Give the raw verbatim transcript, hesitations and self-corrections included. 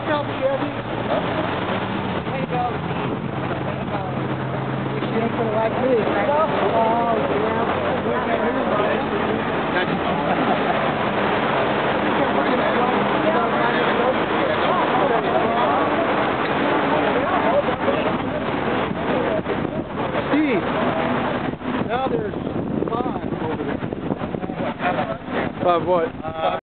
Check out the Chevy. Hey, go. You shouldn't put it like this. Oh, yeah. Now there's five over there. Five what? Uh,